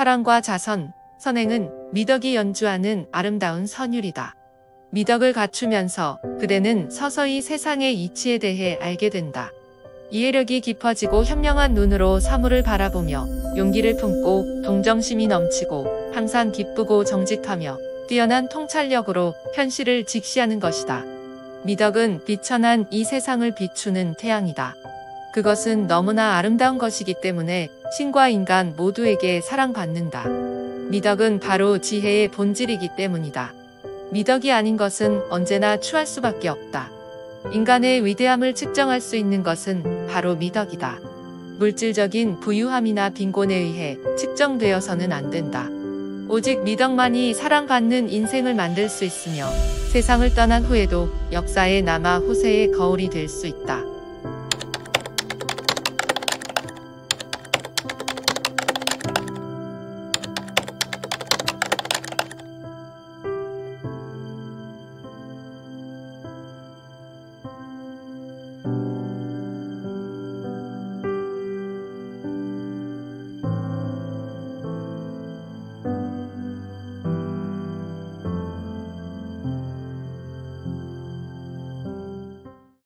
사랑과 자선, 선행은 미덕이 연주하는 아름다운 선율이다. 미덕을 갖추면서 그대는 서서히 세상의 이치에 대해 알게 된다. 이해력이 깊어지고 현명한 눈으로 사물을 바라보며 용기를 품고 동정심이 넘치고 항상 기쁘고 정직하며 뛰어난 통찰력으로 현실을 직시하는 것이다. 미덕은 비천한 이 세상을 비추는 태양이다. 그것은 너무나 아름다운 것이기 때문에 신과 인간 모두에게 사랑받는다. 미덕은 바로 지혜의 본질이기 때문이다. 미덕이 아닌 것은 언제나 추할 수밖에 없다. 인간의 위대함을 측정할 수 있는 것은 바로 미덕이다. 물질적인 부유함이나 빈곤에 의해 측정되어서는 안 된다. 오직 미덕만이 사랑받는 인생을 만들 수 있으며 세상을 떠난 후에도 역사에 남아 후세의 거울이 될 수 있다.